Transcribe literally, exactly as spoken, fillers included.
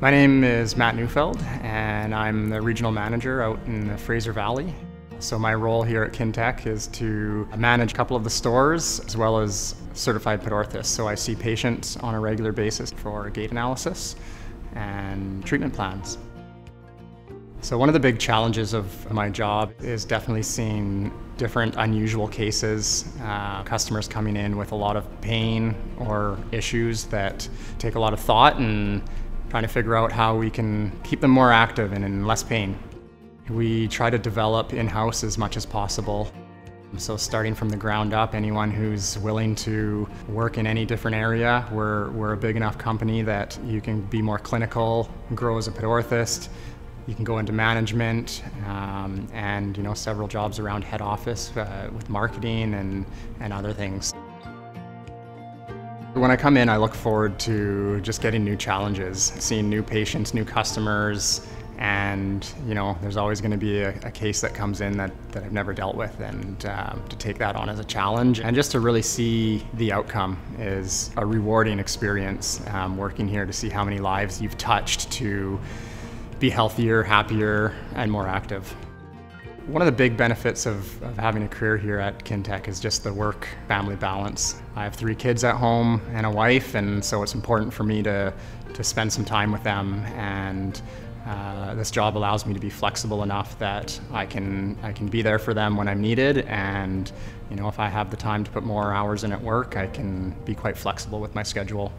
My name is Matt Neufeld, and I'm the regional manager out in the Fraser Valley. So my role here at Kintec is to manage a couple of the stores, as well as certified pedorthist. So I see patients on a regular basis for gait analysis and treatment plans. So one of the big challenges of my job is definitely seeing different unusual cases, uh, customers coming in with a lot of pain or issues that take a lot of thought, and trying to figure out how we can keep them more active and in less pain. We try to develop in-house as much as possible. So starting from the ground up, anyone who's willing to work in any different area, we're, we're a big enough company that you can be more clinical, grow as a pedorthist, you can go into management, um, and you know, several jobs around head office uh, with marketing and, and other things. When I come in, I look forward to just getting new challenges, seeing new patients, new customers, and you know, there's always going to be a, a case that comes in that, that I've never dealt with, and um, to take that on as a challenge and just to really see the outcome is a rewarding experience. Um, working here to see how many lives you've touched to be healthier, happier, and more active. One of the big benefits of, of having a career here at Kintec is just the work-family balance. I have three kids at home and a wife, and so it's important for me to, to spend some time with them, and uh, this job allows me to be flexible enough that I can, I can be there for them when I'm needed, and you know, if I have the time to put more hours in at work, I can be quite flexible with my schedule.